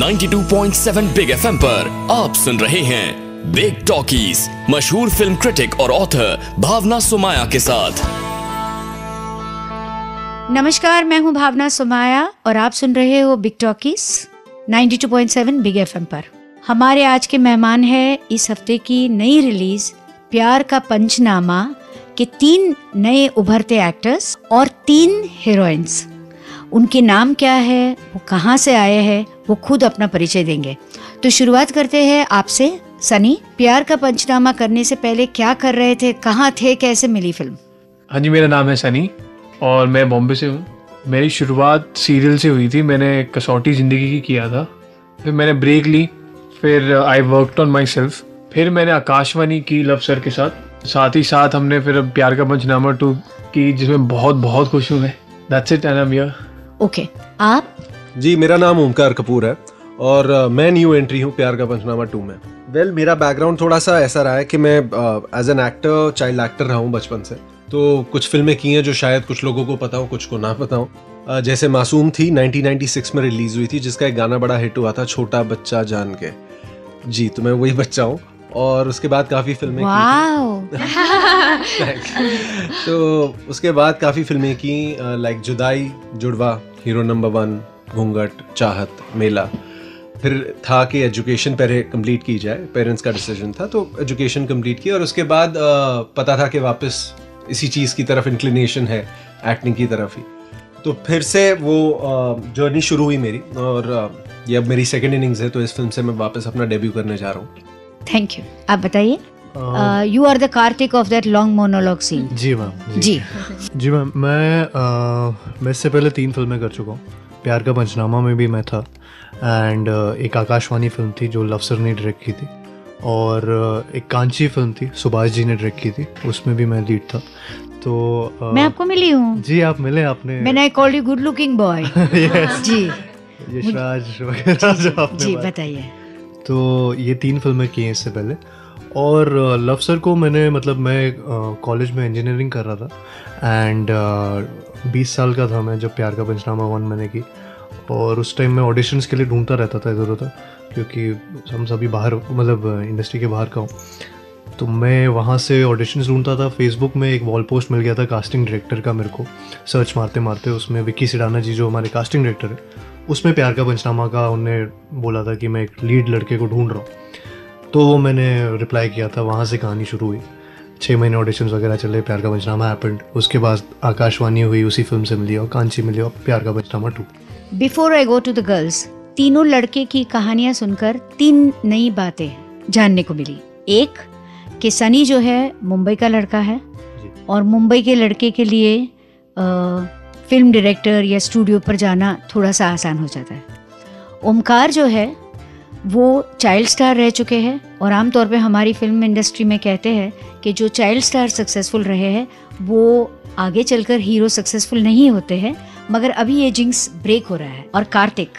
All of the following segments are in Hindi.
92.7 बिग एफएम पर आप सुन रहे हैं बिग टॉकीज, मशहूर फिल्म क्रिटिक और ऑथर भावना सुमाया के साथ। नमस्कार, मैं हूं भावना सुमाया और आप सुन रहे हो बिग टॉकीज 92.7 बिग एफएम पर। हमारे आज के मेहमान है इस हफ्ते की नई रिलीज प्यार का पंचनामा के 3 नए उभरते एक्टर्स और 3 हीरोइंस। उनके नाम क्या है, वो कहाँ से आए हैं, वो खुद अपना परिचय देंगे। तो शुरुआत करते हैं आपसे सनी। प्यार का पंचनामा करने से पहले क्या कर रहे थे, कहाँ थे, कैसे मिली फिल्म? हाँ जी, मेरा नाम है सनी और मैं बॉम्बे से हूँ। मेरी शुरुआत सीरियल से हुई थी, मैंने कसौटी ज़िंदगी की किया था, फिर मैंने ब्रेक ली, फिर I worked on myself, फिर मैंने आकाशवाणी की लव सर के साथ ही साथ हमने फिर अब प्यार का पंचनामा 2 की, जिसमें बहुत बहुत खुश हूँ मैं। That's it and I am here. Okay, आप? जी, मेरा नाम ओमकार कपूर है और मैं न्यू एंट्री हूँ प्यार का पंचनामा 2 में। वेल, मेरा बैकग्राउंड थोड़ा सा ऐसा रहा है कि मैं as an actor, child actor रहा हूँ बचपन से, तो कुछ फिल्में की हैं जो शायद कुछ लोगों को पता हो, कुछ को ना पता हो। जैसे मासूम थी, 1996 में रिलीज़ हुई थी, जिसका एक गाना बड़ा हिट हुआ था, छोटा बच्चा जान के। जी, तो मैं वही बच्चा हूँ और उसके बाद काफ़ी फिल्में की तो उसके बाद काफ़ी फिल्में की, लाइक जुदाई, जुड़वा, हीरो नंबर वन, घूंघट, चाहत, मेला। फिर था कि एजुकेशन पहले कंप्लीट की जाए, पेरेंट्स का डिसीजन था, तो एजुकेशन कंप्लीट की और उसके बाद पता था कि वापस इसी चीज़ की तरफ इंक्लिनेशन है, एक्टिंग की तरफ ही, तो फिर से वो जर्नी शुरू हुई मेरी और ये अब मेरी सेकेंड इनिंग्स है, तो इस फिल्म से मैं वापस अपना डेब्यू करने जा रहा हूँ। Thank you. आप बताइए, you are the Kartik of that long monologue scene. जी मैम। जी मैम, मैं इससे पहले 3 फिल्में कर चुका हूँ। प्यार का पंचनामा में भी मैं था एंड एक आकाशवाणी फिल्म थी जो लव सर ने डायरेक्ट की थी और एक कांची फिल्म थी, सुभाष जी ने डायरेक्ट की थी, उसमें भी मैं लीड था। तो मैं आपको मिली हूँ। जी, आप मिले। आपने मैंने I called you good looking boy. Yes जी, यशराज वगैरह। जी बताइए। तो ये 3 फिल्में की हैं इससे पहले और लव सर को मैंने, मतलब मैं कॉलेज में इंजीनियरिंग कर रहा था एंड 20 साल का था मैं जब प्यार का पंचनामा 1 मैंने की और उस टाइम मैं ऑडिशंस के लिए ढूंढता रहता था इधर उधर, क्योंकि हम सभी बाहर, मतलब इंडस्ट्री के बाहर का हूँ, तो मैं वहाँ से ऑडिशंस ढूंढता था। फेसबुक में एक वॉल पोस्ट मिल गया था कास्टिंग डायरेक्टर का, मेरे को सर्च मारते मारते उसमें विक्की सिडाना जी जो हमारे कास्टिंग डायरेक्टर है, उसमें प्यार का पंचनामा का उनने बोला था कि मैं एक लीड लड़के को ढूंढ रहा हूँ, तो मैंने रिप्लाई किया था, वहाँ से कहानी शुरू हुई। 6 महीने ऑडिशंस वगैरह चले, प्यार का पंचनामा हैपेंड, उसके बाद आकाशवाणी हुई, उसी फिल्म से मिली और कांची मिली और Pyaar Ka Punchnama 2। Before I go to the girls, तीनों लड़के की कहानियाँ सुनकर 3 नई बातें जानने को मिली। एक कि सनी जो है मुंबई का लड़का है और मुंबई के लड़के के लिए फिल्म डायरेक्टर या स्टूडियो पर जाना थोड़ा सा आसान हो जाता है। ओमकार जो है वो चाइल्ड स्टार रह चुके हैं और आमतौर पे हमारी फिल्म इंडस्ट्री में कहते हैं कि जो चाइल्ड स्टार सक्सेसफुल रहे हैं वो आगे चलकर हीरो सक्सेसफुल नहीं होते हैं, मगर अभी ये जिंक्स ब्रेक हो रहा है। और कार्तिक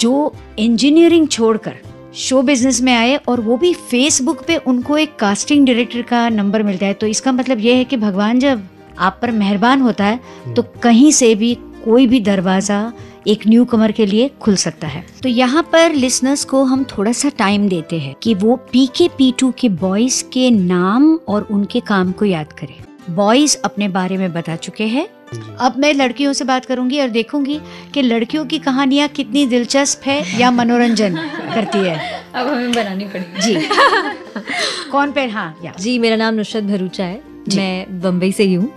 जो इंजीनियरिंग छोड़कर शो बिजनेस में आए और वो भी फेसबुक पे, उनको एक कास्टिंग डायरेक्टर का नंबर मिलता है, तो इसका मतलब ये है कि भगवान जब आप पर मेहरबान होता है तो कहीं से भी कोई भी दरवाज़ा एक न्यू कमर के लिए खुल सकता है। तो यहाँ पर लिसनर्स को हम थोड़ा सा टाइम देते हैं कि वो PK P2 के बॉयज़ के नाम और उनके काम को याद करें। बॉयज़ अपने बारे में बता चुके हैं, अब मैं लड़कियों से बात करूंगी और देखूंगी कि लड़कियों की कहानियाँ कितनी दिलचस्प है या मनोरंजन करती है। अब हमें बनानी पड़ेगी। जी कौन पे? हाँ जी, मेरा नाम नुशरत भरूचा है, मैं बम्बई से ही हूँ।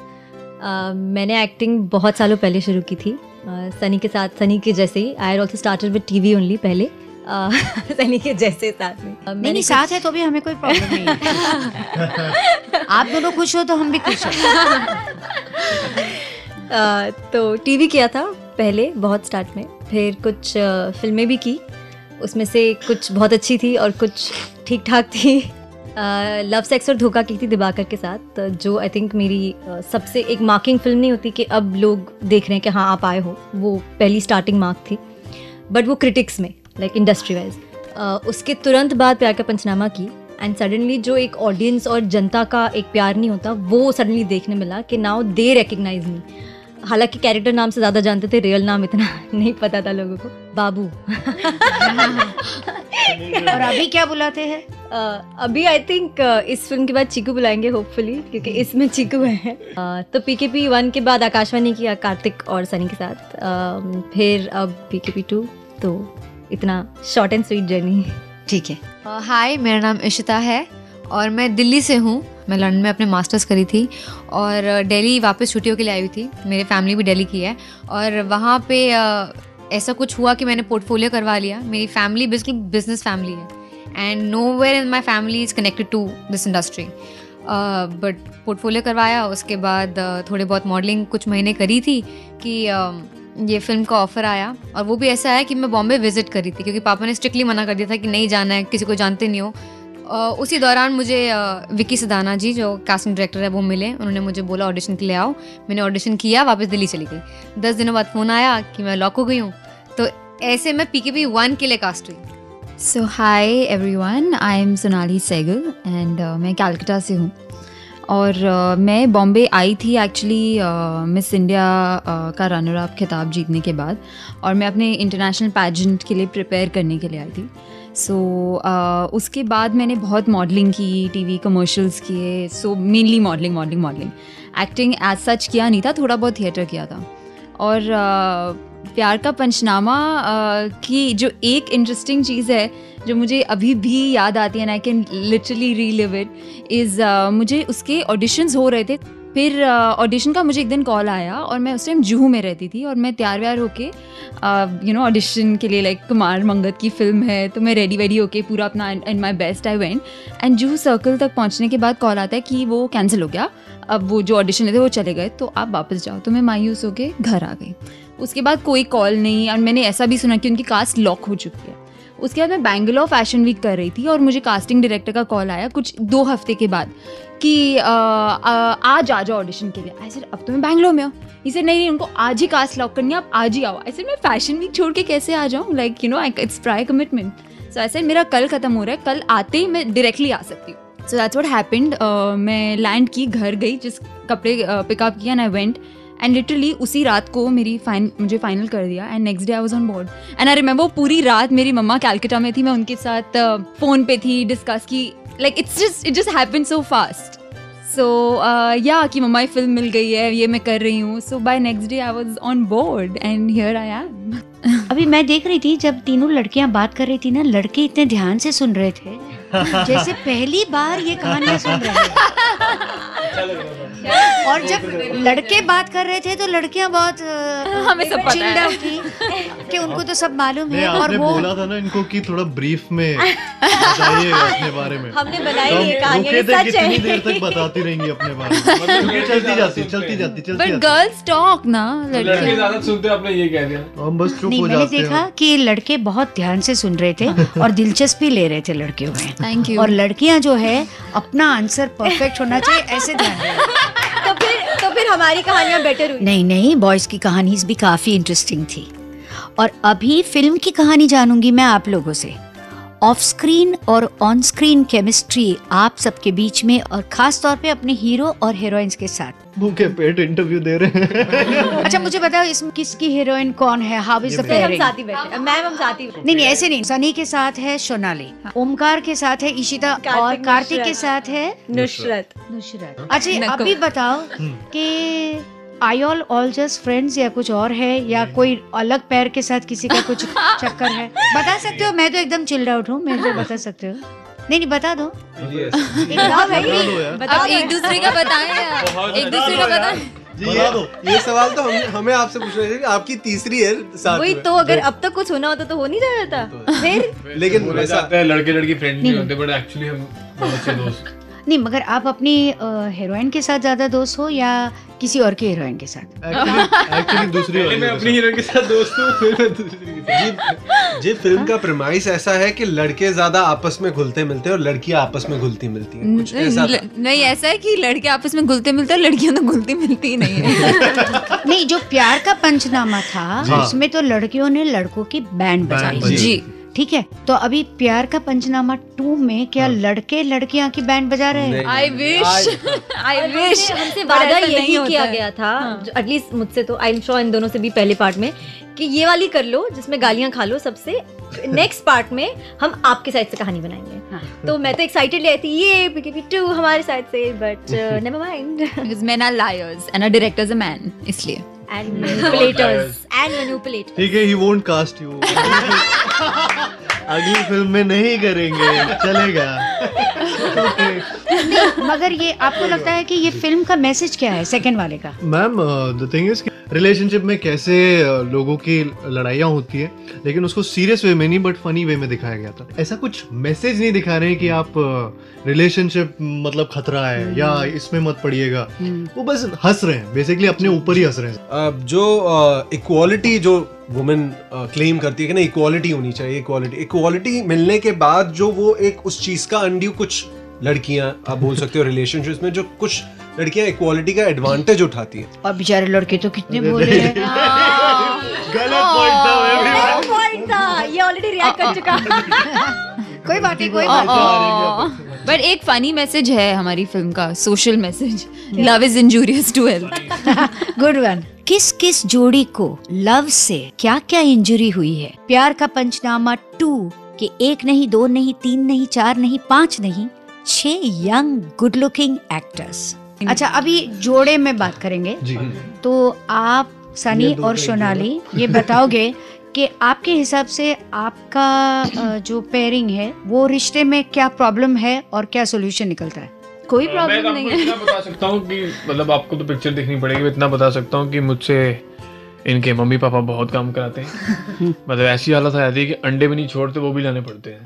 मैंने एक्टिंग बहुत सालों पहले शुरू की थी सनी के साथ, सनी के जैसे ही। I also started with TV only पहले, सनी के जैसे साथ में। नहीं, साथ है तो भी हमें कोई प्रॉब्लम नहीं है। आप दोनों खुश हो तो हम भी खुश हैं। तो टीवी किया था पहले बहुत स्टार्ट में, फिर कुछ फिल्में भी की, उसमें से कुछ बहुत अच्छी थी और कुछ ठीक ठाक थी। लव सेक्स और धोखा की थी दिबाकर के साथ, जो आई थिंक मेरी सबसे एक मार्किंग फिल्म नहीं होती कि अब लोग देख रहे हैं कि हाँ आप आए हो, वो पहली स्टार्टिंग मार्क थी, बट वो क्रिटिक्स में, लाइक इंडस्ट्री वाइज। उसके तुरंत बाद प्यार का पंचनामा की एंड सडनली जो एक ऑडियंस और जनता का एक प्यार नहीं होता, वो सडनली देखने मिला कि नाउ दे रिकग्नाइज मी। हालांकि कैरेक्टर नाम से ज़्यादा जानते थे, रियल नाम इतना नहीं पता था लोगों को, बाबू। और अभी क्या बुलाते हैं? अभी आई थिंक इस फिल्म के बाद चीकू बुलाएंगे होपफुली, क्योंकि इसमें चीकू है। तो PKP 1 के बाद आकाशवाणी किया कार्तिक और सनी के साथ, फिर अब PKP 2, तो इतना शॉर्ट एंड स्वीट जर्नी। ठीक है। हाय, मेरा नाम इशिता है और मैं दिल्ली से हूँ। मैं लंदन में अपने मास्टर्स करी थी और दिल्ली वापस छुट्टियों के लिए आई हुई थी। मेरे फैमिली भी दिल्ली की है और वहाँ पे ऐसा कुछ हुआ कि मैंने पोर्टफोलियो करवा लिया। मेरी फैमिली बिल्कुल बिजनेस फैमिली है and nowhere in my family is connected to this industry, but portfolio करवाया। उसके बाद थोड़े बहुत मॉडलिंग कुछ महीने करी थी कि ये फिल्म का ऑफ़र आया। और वो भी ऐसा है कि मैं बॉम्बे विजिट करी थी क्योंकि पापा ने स्ट्रिक्टली मना कर दिया था कि नहीं जाना है, किसी को जानते नहीं हो। उसी दौरान मुझे विकी सिदाना जी जो कास्टिंग डायरेक्टर है वो मिले। उन्होंने मुझे बोला ऑडिशन के लिए आओ। मैंने ऑडिशन किया, वापस दिल्ली चली गई। 10 दिनों बाद फ़ोन आया कि मैं लॉक हो गई हूँ। तो ऐसे मैं PKP 1 के लिए कास्ट हुई। So hi everyone, I am Sonali Sehgal and मैं कलकत्ता से हूँ और मैं बॉम्बे आई थी एक्चुअली मिस इंडिया का रनर अप खिताब जीतने के बाद और मैं अपने इंटरनेशनल पैजेंट के लिए प्रिपेयर करने के लिए आई थी। सो उसके बाद मैंने बहुत मॉडलिंग की, टीवी कमर्शियल्स किए। So mainly modelling. Acting as such किया नहीं था, थोड़ा बहुत थिएटर किया था। और प्यार का पंचनामा की जो एक इंटरेस्टिंग चीज़ है जो मुझे अभी भी याद आती है and I can literally relive it is, मुझे उसके ऑडिशंस हो रहे थे। फिर ऑडिशन का मुझे एक दिन कॉल आया और मैं उस टाइम जुहू में रहती थी और मैं तैयार व्यार होके ऑडिशन के लिए लाइक कुमार मंगत की फिल्म है तो मैं रेडी वेडी होके पूरा अपना and my best I went and Juhu circle तक पहुंचने के बाद कॉल आता है कि वो कैंसिल हो गया, अब वो जो ऑडिशन थे वो चले गए, तो आप वापस जाओ। तो मैं मायूस होके घर आ गई। उसके बाद कोई कॉल नहीं और मैंने ऐसा भी सुना कि उनकी कास्ट लॉक हो चुकी है। उसके बाद मैं बैंगलोर फैशन वीक कर रही थी और मुझे कास्टिंग डायरेक्टर का कॉल आया कुछ 2 हफ्ते के बाद कि आज आ जाओ ऑडिशन के लिए। आई सेड अब तो मैं बैंगलोर में हूँ। ही सेड नहीं, उनको आज ही कास्ट लॉक करनी है, आप आज ही आओ। आई सेड मैं फैशन वीक छोड़ के कैसे आ जाऊँ, like you know it's prior commitment. So I said मेरा कल ख़त्म हो रहा है, कल आते ही मैं डायरेक्टली आ सकती हूँ। So that's what happened. मैं लैंड की, घर गई, जिस कपड़े पिकअप किया and I went and literally उसी रात को मुझे फाइनल कर दिया and next day I was on board and I remember पूरी रात मेरी मम्मा कलकत्ता में थी, मैं उनके साथ फ़ोन पे थी डिस्कस की, like it just happened so fast. So या कि मम्मा ये फिल्म मिल गई है, ये मैं कर रही हूँ। So by next day I was on board and here I am. अभी मैं देख रही थी जब तीनों लड़कियाँ बात कर रही थी ना, लड़के इतने ध्यान से सुन रहे थे जैसे पहली बार ये कहानियाँ सुन रहे थे। और जब लड़के बात कर रहे थे तो लड़कियाँ बहुत हमें सब पता है कि उनको तो सब मालूम है। और वो बोला था ना इनको कि थोड़ा ब्रीफ में बताइए अपने बारे में, हमने बनाई ये कहानी, सच है। देर तक बताती रहेंगी अपने बारे में, चलती जाती। बट गर्ल्स टॉक ना, लड़के ज्यादा सुनते, आपने ये कह दिया। हम बस चुप हो जाते हैं। मैंने देखा कि लड़के बहुत ध्यान से सुन रहे थे और दिलचस्पी ले रहे थे लड़कियों में। Thank you. और लड़कियां जो है अपना आंसर परफेक्ट होना चाहिए ऐसे ध्यान। तो फिर हमारी कहानियां बेटर हुई। नहीं, बॉयज की कहानीज भी काफी इंटरेस्टिंग थी। और अभी फिल्म की कहानी जानूंगी मैं आप लोगों से। ऑफ स्क्रीन और ऑन स्क्रीन केमिस्ट्री आप सबके बीच में और खास तौर पे अपने हीरो और हीरोइंस के साथ। भूखे पेट इंटरव्यू दे रहे हैं। अच्छा मुझे बताओ इसमें किसकी हीरोइन कौन है? How is the pairing? हम साथी बैठे। नहीं ऐसे नहीं, सनी के साथ है सोनाली, ओमकार के साथ है इशिता और कार्तिक के साथ है नुसरत। अच्छा आप भी बताओ कि आई ऑल जस्ट फ्रेंड्स या कुछ और है या कोई अलग पैर के साथ किसी का कुछ चक्कर है, बता सकते हो? मैं तो एकदम चिल्ड आउट हूँ, मैं तो बता सकते हो। नहीं बता दो। एक दूसरे का बताएं। ये सवाल तो हमें आपसे पूछ रहे थे। आपकी तीसरी है साथ वही तो, अगर अब तक कुछ होना होता तो हो नहीं जाया था फिर। लेकिन लड़के लड़की फ्रेंड नहीं होते बट एक्चुअली हम बहुत अच्छे दोस्त। नहीं मगर आप अपनी हीरोइन के साथ ज्यादा दोस्त हो या किसी और के हीरोइन के साथ? Actually, दूसरी मैं अपनी हीरोइन के साथ दोस्त हूँ। जी फिल्म का प्रेमाइस ऐसा है कि लड़के ज्यादा आपस में घुलते मिलते हैं और लड़कियाँ आपस में घुलती मिलती हैं। कुछ ऐसा नहीं, ऐसा है कि लड़के आपस में घुलते मिलते हैं, लड़कियाँ तो घुलती मिलती ही नहीं है। नहीं, जो प्यार का पंचनामा था उसमें तो लड़कियों ने लड़कों की बैंड बजाई जी, ठीक है, तो अभी प्यार का पंचनामा 2 में क्या लड़के लड़कियां की बैंड बजा रहे हैं? आई विश हमसे वादा यही किया गया था, एटलीस्ट मुझसे, तो आई एम श्योर इन दोनों से भी पहले पार्ट में, कि ये वाली कर लो जिसमें गालियां खा लो सबसे, नेक्स्ट पार्ट में हम आपके साइड से कहानी बनाएंगे। हाँ। तो मैं तो एक्साइटेड आई थी ये BKP 2 हमारे साइड से, but never mind, because men are liars and a director is a man, इसलिए and manipulators ठीक है, he won't cast you अगली फिल्म में नहीं करेंगे, चलेगा। नहीं, मगर ये आपको लगता है कि ये फिल्म का मैसेज क्या है सेकंड वाले का? Ma'am the thing is relationship में कैसे लोगों की लड़ाइयाँ होती है, लेकिन उसको सीरियस वे में नहीं बट फनी वे में दिखाया गया था। ऐसा कुछ मैसेज नहीं दिखा रहे हैं कि आप रिलेशनशिप मतलब खतरा है या इसमें मत पड़िएगा, वो बस हंस रहे हैं, बेसिकली अपने ऊपर ही हंस रहे हैं। जो इक्वालिटी जो वुमेन क्लेम करती है कि ना इक्वालिटी होनी चाहिए, इक्वालिटी मिलने के बाद जो वो एक उस चीज़ का अंड्यू कुछ लड़कियां आप बोल सकते हो रिलेशनशिप्स में, जो कुछ लड़कियां इक्वालिटी का एडवांटेज उठाती हैं। अब बेचारे लड़के तो कितने बोले हैं। गलत पॉइंट था, गलत पॉइंट था, ये ऑलरेडी रिएक्ट कर चुका। कोई बात नहीं, कोई बात नहीं, बट एक फनी मैसेज है हमारी फिल्म का, social message, love is injurious to health. Good one. किस किस जोड़ी को लव से क्या क्या इंजरी हुई है? प्यार का पंचनामा 2 के 1 नहीं 2 नहीं 3 नहीं 4 नहीं 5 नहीं 6 यंग गुड लुकिंग एक्टर्स। अच्छा, अभी जोड़े में बात करेंगे जी। तो आप सनी और सोनाली ये बताओगे कि आपके हिसाब से आपका जो पेयरिंग है वो रिश्ते में क्या प्रॉब्लम है और क्या सॉल्यूशन निकलता है? कोई प्रॉब्लम नहीं है, इतना बता सकता हूँ कि मतलब आपको तो पिक्चर देखनी पड़ेगी, इतना बता सकता हूँ कि मुझसे इनके मम्मी पापा बहुत काम कराते हैं। मतलब ऐसी हालत आ जाती है कि अंडे भी नहीं छोड़ते, वो भी लाने पड़ते हैं।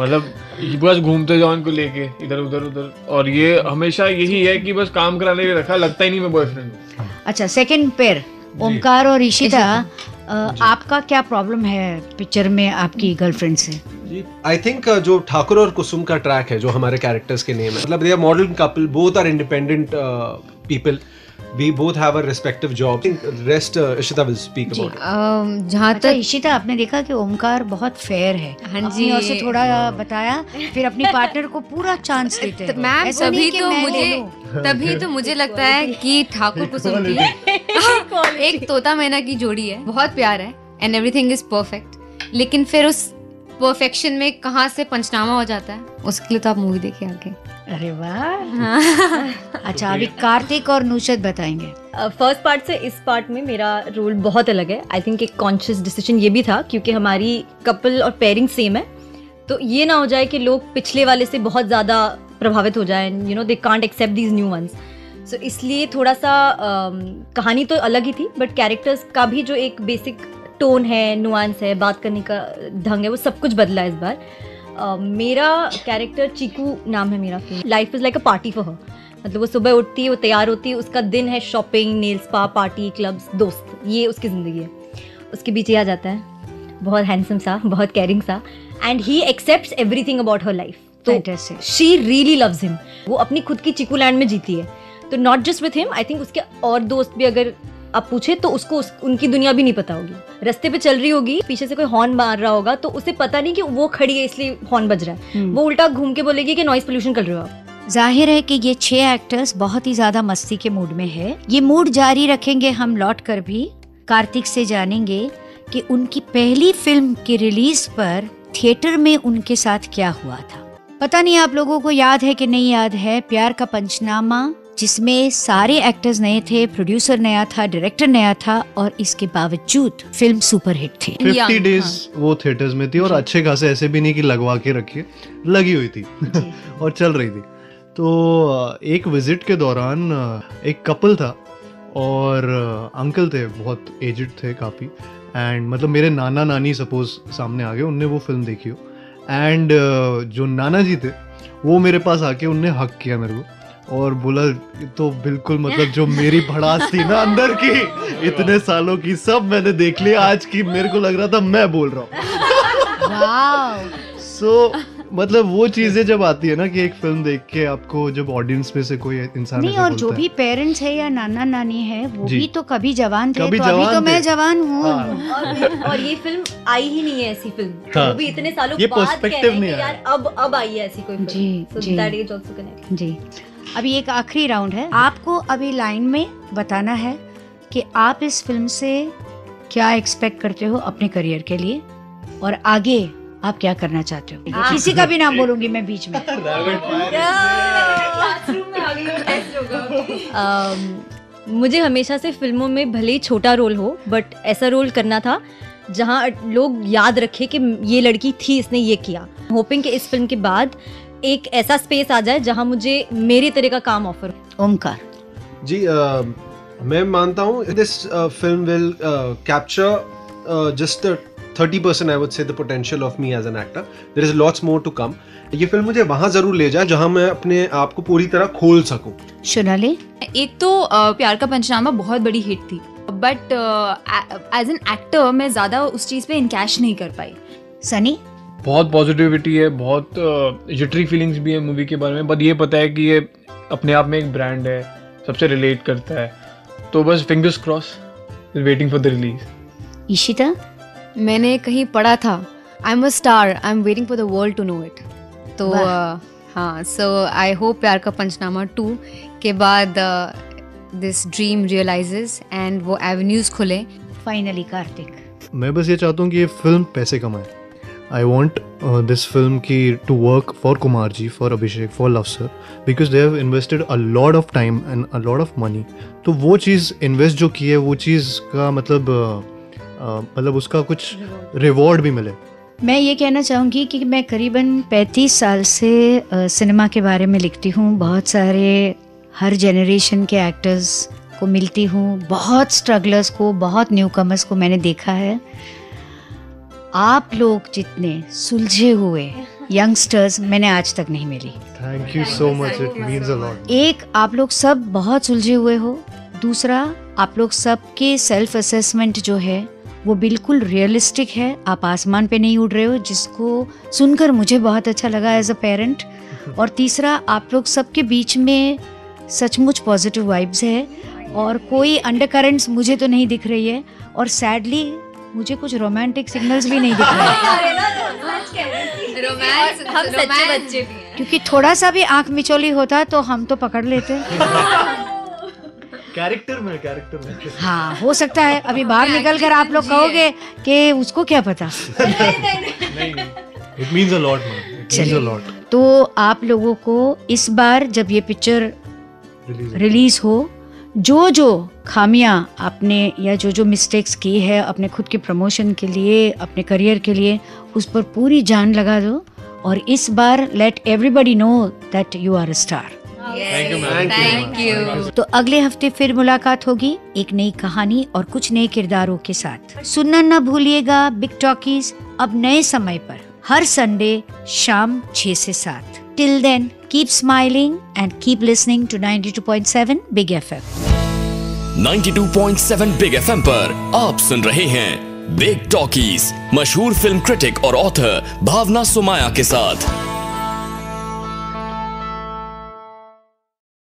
मतलब बस घूमते जाओ इनको लेके इधर उधर उधर, और ये हमेशा यही है कि बस काम कराने के रखा, लगता ही नहीं मैं बॉयफ्रेंड हूँ। अच्छा, सेकंड पेयर ओमकार और इशिता, आपका क्या प्रॉब्लम है पिक्चर में आपकी गर्लफ्रेंड से? आई थिंक जो ठाकुर और कुसुम का ट्रैक है, जो हमारे कैरेक्टर्स के नेम है, मतलब they are modern couple, both are independent people, we both have our respective jobs. Rest Ishita will speak about it. जहाँ तक इशिता, आपने देखा कि ओमकार बहुत फेयर है, अपनी ओर से थोड़ा बताया, फिर अपनी पार्टनर को पूरा चांस देते हैं। मैम तभी तो मुझे लगता है कि ठाकुर कुसुम की एक तोता मैना की जोड़ी है, बहुत प्यार है एंड एवरीथिंग इज परफेक्ट, लेकिन फिर उस परफेक्शन में कहाँ से पंचनामा हो जाता है, उसके लिए तो आप मूवी देखिए आगे। अरे वाह। अच्छा, अभी कार्तिक और नुसरत बताएंगे। फर्स्ट पार्ट से इस पार्ट में मेरा रोल बहुत अलग है। आई थिंक एक कॉन्शियस डिसीजन ये भी था, क्योंकि हमारी कपल और पेयरिंग सेम है, तो ये ना हो जाए कि लोग पिछले वाले से बहुत ज़्यादा प्रभावित हो जाए, you know they can't accept these new ones. So इसलिए थोड़ा सा कहानी तो अलग ही थी, बट कैरेक्टर्स का भी जो एक बेसिक टोन है, नुआंस है, बात करने का ढंग है, वो सब कुछ बदला इस बार। मेरा कैरेक्टर चीकू नाम है मेरा, life is like a party for her. मतलब वो सुबह उठती है, वो तैयार होती है, उसका दिन है shopping, nail spa, party, clubs, दोस्त, ये उसकी ज़िंदगी है। उसके बीच ये आ जाता है बहुत हैंडसम सा, बहुत केयरिंग सा, and he accepts everything about her life. तो शी रियली लव्स हिम, वो अपनी खुद की चीकू लैंड में जीती है। तो not just with him, I think उसके और दोस्त भी, अगर आप पूछे तो उसको उनकी दुनिया भी नहीं पता होगी। रास्ते पे चल रही होगी, पीछे से कोई हॉर्न मार रहा होगा, तो उसे पता नहीं कि वो खड़ी है इसलिए हॉर्न बज रहा है, वो उल्टा घूम के बोलेगी कि नॉइस पोल्यूशन कर रहे हो आप। जाहिर है कि ये 6 एक्टर्स बहुत ही ज्यादा मस्ती के मूड में है, ये मूड जारी रखेंगे हम लौट कर भी। कार्तिक से जानेंगे कि उनकी पहली फिल्म की रिलीज पर थिएटर में उनके साथ क्या हुआ था। पता नहीं आप लोगों को याद है कि नहीं याद है, प्यार का पंचनामा, जिसमें सारे एक्टर्स नए थे, प्रोड्यूसर नया था, डायरेक्टर नया था, और इसके बावजूद फिल्म सुपरहिट थी। 50 डेज वो थिएटर्स में थी, और अच्छे खासे, ऐसे भी नहीं कि लगवा के रखिए, लगी हुई थी और चल रही थी। तो एक विजिट के दौरान एक कपल था, और अंकल थे, बहुत एजड थे काफ़ी, एंड मतलब मेरे नाना नानी सपोज सामने आ गए, उनने वो फिल्म देखी हो, एंड जो नाना जी थे वो मेरे पास आके उनने हक किया मेरे को, और बोला तो बिल्कुल, मतलब जो मेरी भड़ास थी ना अंदर की, इतने सालों की, सब मैंने देख लिया, आज की मेरे को लग रहा था मैं बोल रहा हूँ। सो मतलब वो चीजें जब आती है ना कि एक फिल्म देख के आपको जब ऑडियंस में से कोई इंसान नहीं, और जो भी पेरेंट्स है या नाना नानी है वो भी तो कभी जवान थे, कभी तो जवान, अभी तो मैं जवान हूँ। और ये फिल्म आई ही नहीं है ऐसी फिल्म, वो भी इतने सालों बाद कह रहे हैं कि यार अब आई है ऐसी कोई फिल्म। जी जी जी। अभी एक आखिरी राउंड है, आपको अभी लाइन में बताना है कि आप इस फिल्म से क्या एक्सपेक्ट करते हो अपने करियर के लिए और आगे आप क्या करना चाहते हो। किसी का भी नाम बोलूंगी मैं बीच में। मुझे हमेशा से फिल्मों में भले ही छोटा रोल हो बट ऐसा रोल करना था जहां लोग याद रखें कि ये लड़की थी, इसने ये किया। होपिंग कि इस फिल्म के बाद एक ऐसा स्पेस आ जाए जहां मुझे मेरे तरह का काम ऑफर। ओमकार जी, मैं मानता हूँ this film will capture just 30% I would say the potential of me as an actor. There is lots more to come. ये फिल्म मुझे वहाँ जरूर ले जाए जहाँ मैं अपने आप को पूरी तरह खोल सकूँ। सोनाली, एक तो प्यार का पंचनामा बहुत बड़ी हिट थी बट एज एन एक्टर मैं ज़्यादा उस चीज़ पे इनकैश नहीं कर पाई। सनी, बहुत पॉजिटिविटी है, बहुत जिटरी फीलिंग्स भी है मूवी के बारे में, बट ये पता है कि ये अपने आप में एक ब्रांड है, सबसे रिलेट करता है, तो बस fingers cross, waiting for the release. Ishita, मैंने कहीं पढ़ा था I am a star, I am waiting for the world to know it, तो हाँ, सो आई होप प्यार का पंचनामा 2 के बाद दिस ड्रीम रियलाइजेस एंड वो एवेन्यूज खुले। फाइनली कार्तिक, मैं बस ये चाहता हूँ कि ये फिल्म पैसे कमाए। I want this film to work for Kumarji, for Abhishek, for Love Sir, because they have invested a lot of time and a lot of money. तो वो चीज़ इन्वेस्ट जो की है वो चीज़ का मतलब उसका कुछ रिवॉर्ड भी मिले। मैं ये कहना चाहूँगी कि मैं करीबन 35 साल से सिनेमा के बारे में लिखती हूँ, बहुत सारे हर जनरेशन के एक्टर्स को मिलती हूँ, बहुत स्ट्रगलर्स को, बहुत न्यू कमर्स को मैंने देखा है। आप लोग जितने सुलझे हुए यंगस्टर्स मैंने आज तक नहीं मिली। Thank you so much, it means a lot. एक, आप लोग सब बहुत सुलझे हुए हो। दूसरा, आप लोग सबके सेल्फ असेसमेंट जो है वो बिल्कुल रियलिस्टिक है, आप आसमान पे नहीं उड़ रहे हो, जिसको सुनकर मुझे बहुत अच्छा लगा एज अ पेरेंट। और तीसरा, आप लोग सबके बीच में सचमुच पॉजिटिव वाइब्स है और कोई अंडरकरेंट्स मुझे तो नहीं दिख रही है, और सैडली मुझे कुछ रोमांटिक सिग्नल्स भी नहीं दिख रहे। रोमांस, हम सच्चे बच्चे भी हैं, क्योंकि थोड़ा सा भी आंख मिचौली होता तो हम तो पकड़ लेते। कैरेक्टर में हाँ, हो सकता है अभी बाहर निकल कर आप लोग कहोगे कि उसको क्या पता। It means a lot man, it means a lot. तो आप लोगों को इस बार जब ये पिक्चर रिलीज हो, जो जो खामियां आपने या जो जो मिस्टेक्स की है अपने खुद के प्रमोशन के लिए, अपने करियर के लिए, उस पर पूरी जान लगा दो। और इस बार let everybody know that you are a star. Thank you. तो अगले हफ्ते फिर मुलाकात होगी एक नई कहानी और कुछ नए किरदारों के साथ। सुनना ना भूलिएगा बिग टॉकीज, अब नए समय पर हर संडे शाम 6 से 7। Till then, keep smiling and keep listening to 92.7 Big FM. 92.7 Big FM पर आप सुन रहे हैं Big Talkies, मशहूर फिल्म क्रिटिक और ऑथर भावना सुमाया के साथ।